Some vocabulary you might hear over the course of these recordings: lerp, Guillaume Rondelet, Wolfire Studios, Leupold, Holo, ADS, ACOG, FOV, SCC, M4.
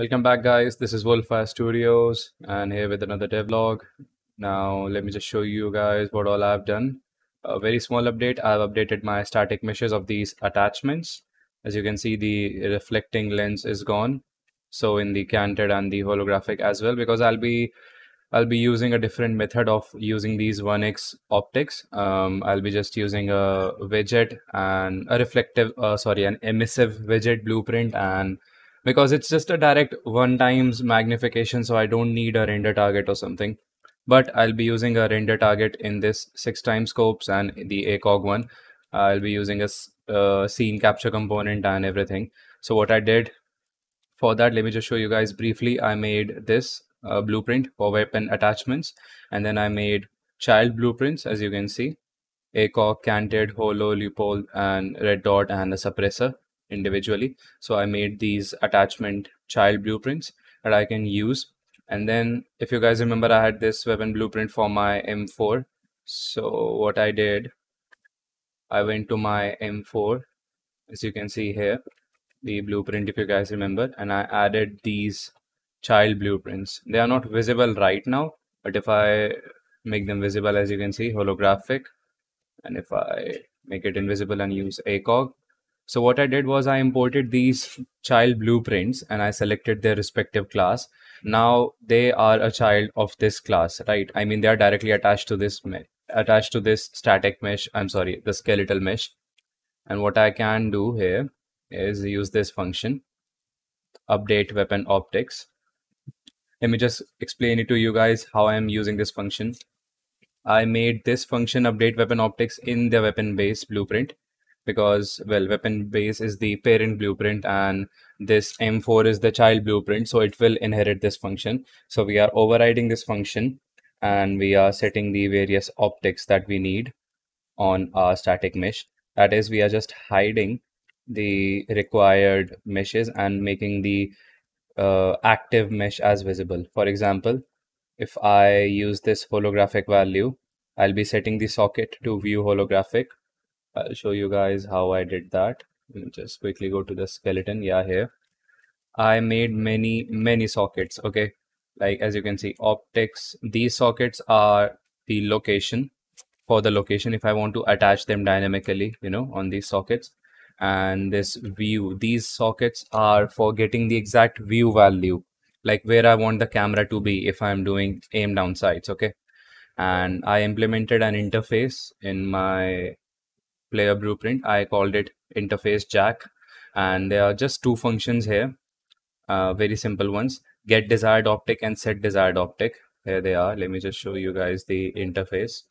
Welcome back, guys. This is Wolfire Studios and here with another devlog. Now let me just show you guys what all I've done. A very small update. I've updated my static meshes of these attachments. As you can see, the reflecting lens is gone, so in the canted and the holographic as well, because I'll be using a different method of using these 1x optics. I'll be just using a widget and a reflective, an emissive widget blueprint, and because it's just a direct 1x magnification, so I don't need a render target or something. But I'll be using a render target in this 6x scopes and the ACOG one. I'll be using a scene capture component and everything. So what I did for that, let me just show you guys briefly. I made this blueprint for weapon attachments, and then I made child blueprints, as you can see. ACOG, canted, holo, Leupold, and red dot, and a suppressor individually. So I made these attachment child blueprints that I can use. And then if you guys remember, I had this weapon blueprint for my M4. So what I did, I went to my M4, as you can see here, the blueprint, if you guys remember, and I added these child blueprints. They are not visible right now, but if I make them visible, as you can see, holographic, and if I make it invisible and use ACOG. So what I did was I imported these child blueprints and I selected their respective class. Now they are a child of this class, right? I mean, they are directly attached to this static mesh. I'm sorry, the skeletal mesh. And what I can do here is use this function, update weapon optics. Let me just explain it to you guys how I am using this function. I made this function update weapon optics in the weapon base blueprint, because, well, weapon base is the parent blueprint and this M4 is the child blueprint, so it will inherit this function. So we are overriding this function and we are setting the various optics that we need on our static mesh. That is, we are just hiding the required meshes and making the active mesh as visible. For example, if I use this holographic value, I'll be setting the socket to view holographic. I'll show you guys how I did that. Let me just quickly go to the skeleton. Yeah, here I made many sockets. Okay, like as you can see, optics, these sockets are the location for the location if I want to attach them dynamically, you know, on these sockets. And this view, these sockets are for getting the exact view value, like where I want the camera to be if I'm doing aim down sights. Okay, and I implemented an interface in my player blueprint. I called it interface jack, and there are just two functions here, very simple ones, get desired optic and set desired optic. Here they are. Let me just show you guys the interface.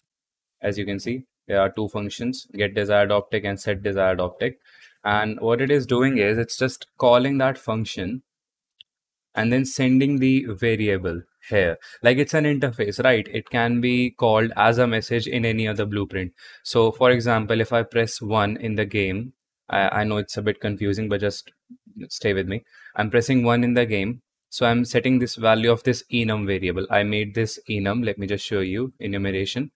As you can see, there are two functions, get desired optic and set desired optic, and what it is doing is it's just calling that function and then sending the variable here. Like, it's an interface, right? It can be called as a message in any other blueprint. So for example, if I press 1 in the game, I know it's a bit confusing, but just stay with me. I'm pressing 1 in the game, so I'm setting this value of this enum variable. I made this enum, let me just show you, enumeration.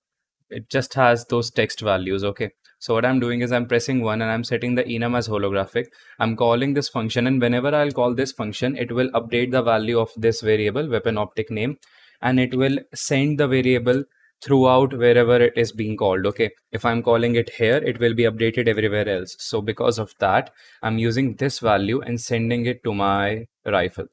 It just has those text values. Okay, so what I'm doing is I'm pressing 1 and I'm setting the enum as holographic. I'm calling this function, and whenever I'll call this function, it will update the value of this variable, weapon optic name, and it will send the variable throughout wherever it is being called. Okay, if I'm calling it here, it will be updated everywhere else. So because of that, I'm using this value and sending it to my rifle.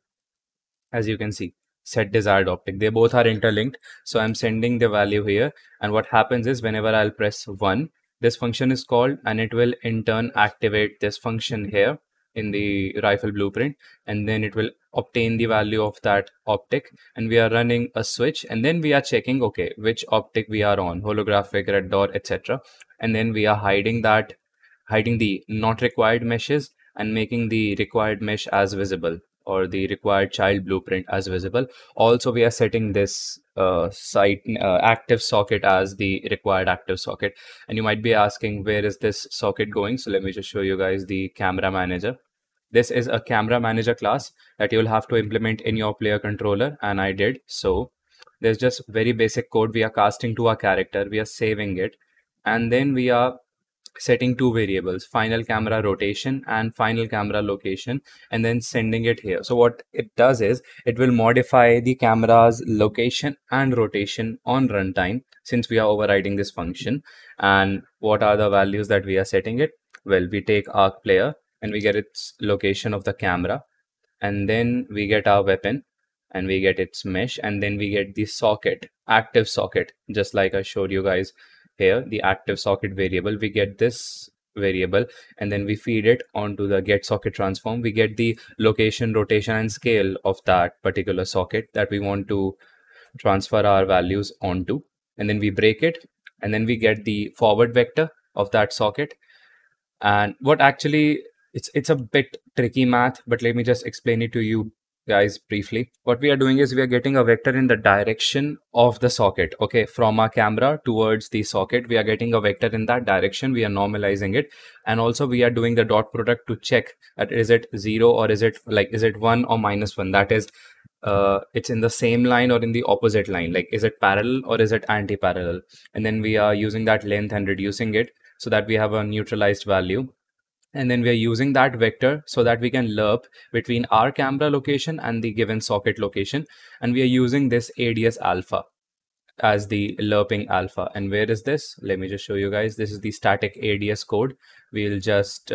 As you can see, set desired optic, they both are interlinked. So I'm sending the value here, and what happens is whenever I'll press 1, this function is called, and it will in turn activate this function here in the rifle blueprint, and then it will obtain the value of that optic, and we are running a switch, and then we are checking, okay, which optic we are on, holographic, red dot, etc. And then we are hiding the not required meshes and making the required mesh as visible, or the required child blueprint as visible. Also, we are setting this active socket as the required active socket. And you might be asking, where is this socket going? So let me just show you guys the camera manager. This is a camera manager class that you'll have to implement in your player controller, and I did. So there's just very basic code we are casting to our character. We are saving it, and then we are setting two variables, final camera rotation and final camera location, and then sending it here. So what it does is it will modify the camera's location and rotation on runtime, since we are overriding this function. And what are the values that we are setting it? Well, we take arc player and we get its location of the camera, and then we get our weapon and we get its mesh, and then we get the socket, active socket, just like I showed you guys here, the active socket variable. We get this variable and then we feed it onto the get socket transform. We get the location, rotation and scale of that particular socket that we want to transfer our values onto, and then we break it, and then we get the forward vector of that socket. And what actually, it's a bit tricky math, but let me just explain it to you guys briefly. What we are doing is we are getting a vector in the direction of the socket. Okay, from our camera towards the socket, we are getting a vector in that direction. We are normalizing it, and also we are doing the dot product to check that is it 0 or is it like, is it 1 or -1, that is it's in the same line or in the opposite line, like is it parallel or is it anti-parallel. And then we are using that length and reducing it so that we have a neutralized value. And then we are using that vector so that we can lerp between our camera location and the given socket location. And we are using this ADS alpha as the lerping alpha. And where is this? Let me just show you guys. This is the static ADS code. We'll just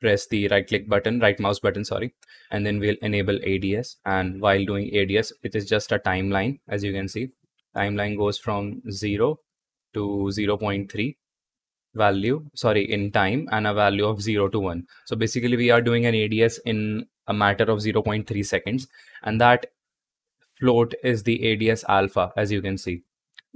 press the right mouse button, sorry. And then we'll enable ADS. And while doing ADS, it is just a timeline. As you can see, timeline goes from 0 to 0.3. value, sorry, in time, and a value of 0 to 1. So basically we are doing an ADS in a matter of 0.3 seconds, and that float is the ADS alpha. As you can see,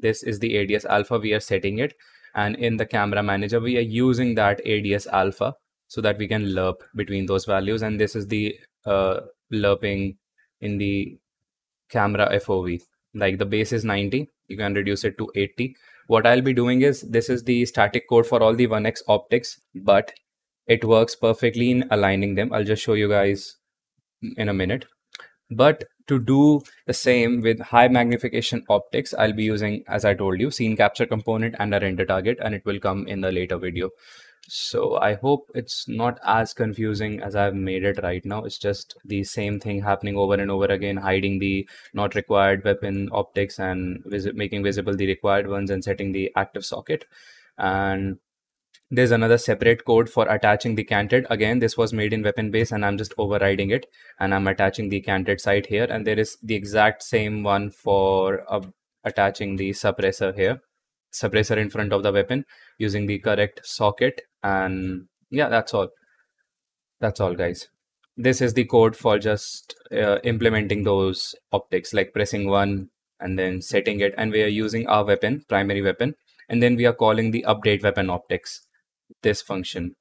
this is the ADS alpha we are setting it, and in the camera manager we are using that ADS alpha so that we can lerp between those values. And this is the lerping in the camera FOV. Like the base is 90, you can reduce it to 80. What I'll be doing is, this is the static code for all the 1x optics, but it works perfectly in aligning them. I'll just show you guys in a minute. But to do the same with high magnification optics, I'll be using, as I told you, scene capture component and a render target, and it will come in the later video. So I hope it's not as confusing as I've made it right now. It's just the same thing happening over and over again, hiding the not required weapon optics and making visible the required ones and setting the active socket. And there's another separate code for attaching the canted. Again, this was made in weapon base and I'm just overriding it, and I'm attaching the canted side here. And there is the exact same one for attaching the suppressor here, suppressor in front of the weapon using the correct socket. And yeah, that's all guys. This is the code for just implementing those optics, like pressing 1 and then setting it. And we are using our weapon, primary weapon, and then we are calling the update weapon optics, this function,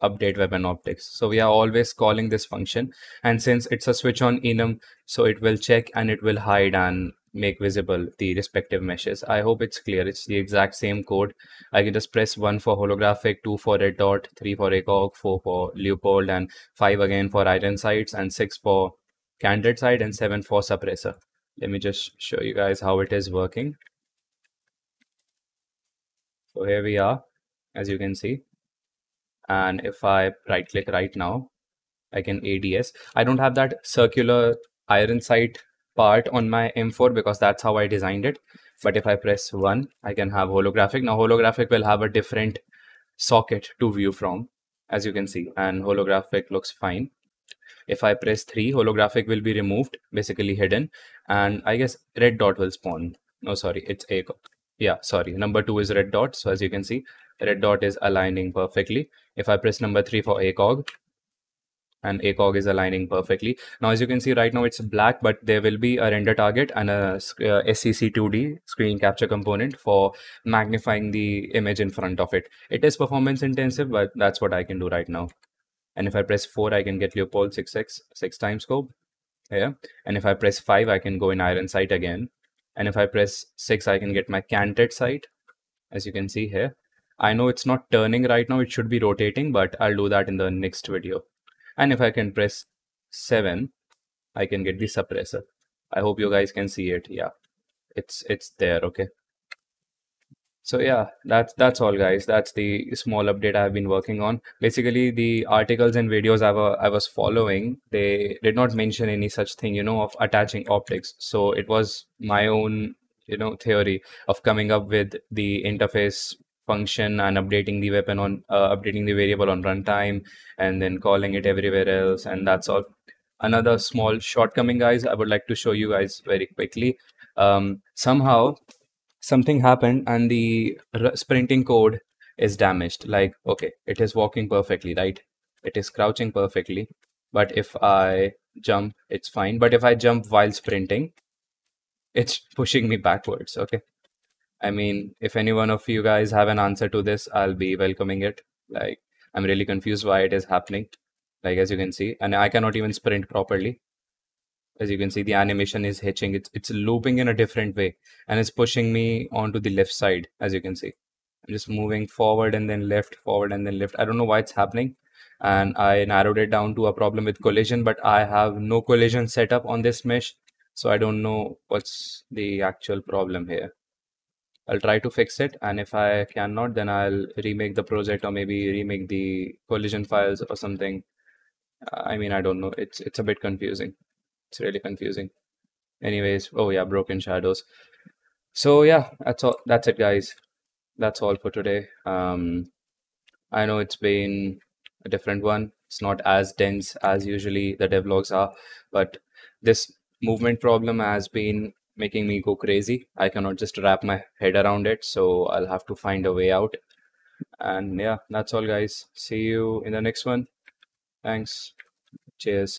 update weapon optics. So we are always calling this function, and since it's a switch on enum, so it will check and it will hide and make visible the respective meshes. I hope it's clear. It's the exact same code. I can just press 1 for holographic, 2 for red dot, 3 for ACOG, 4 for Leupold, and 5 again for iron sights, and 6 for candid sight, and 7 for suppressor. Let me just show you guys how it is working. So here we are, as you can see, and if I right click right now, I can ADS. I don't have that circular iron sight part on my M4 because that's how I designed it. But if I press 1, I can have holographic. Now holographic will have a different socket to view from, as you can see, and holographic looks fine. If I press 3, holographic will be removed, basically hidden, and I guess red dot will spawn. No, sorry, it's ACOG. Yeah, sorry, number 2 is red dot. So as you can see, red dot is aligning perfectly. If I press number 3 for ACOG, and ACOG is aligning perfectly. Now, as you can see right now, it's black, but there will be a render target and a SCC 2D screen capture component for magnifying the image in front of it. It is performance intensive, but that's what I can do right now. And if I press 4, I can get Leupold 6x, 6x scope. Yeah. And if I press 5, I can go in iron sight again. And if I press 6, I can get my canted sight, as you can see here. I know it's not turning right now. It should be rotating, but I'll do that in the next video. And if I can press 7, I can get the suppressor. I hope you guys can see it. Yeah, it's there. Okay. So yeah, that's all, guys. That's the small update I've been working on. Basically, the articles and videos I was following, they did not mention any such thing, of attaching optics. So it was my own, theory of coming up with the interface function and updating the weapon on updating the variable on runtime, and then calling it everywhere else, and that's all. Another small shortcoming, guys, I would like to show you guys very quickly. Somehow something happened and the sprinting code is damaged. Like, okay, it is walking perfectly, right? It is crouching perfectly, but if I jump, it's fine. But if I jump while sprinting, it's pushing me backwards. Okay, I mean, if any one of you guys have an answer to this, I'll be welcoming it. Like, I'm really confused why it is happening. Like, as you can see, and I cannot even sprint properly. As you can see, the animation is hitching. It's looping in a different way, and it's pushing me onto the left side. As you can see, I'm just moving forward and then left, forward and then left. I don't know why it's happening. And I narrowed it down to a problem with collision, but I have no collision set up on this mesh. So I don't know what's the actual problem here. I'll try to fix it. And if I cannot, then I'll remake the project or maybe remake the collision files or something. I mean, I don't know. It's a bit confusing. It's really confusing. Anyways, oh yeah, broken shadows. So yeah, that's all. That's it, guys. That's all for today. I know it's been a different one. It's not as dense as usually the devlogs are, but this movement problem has been making me go crazy. I cannot just wrap my head around it, so I'll have to find a way out. And yeah, that's all, guys. See you in the next one. Thanks. Cheers.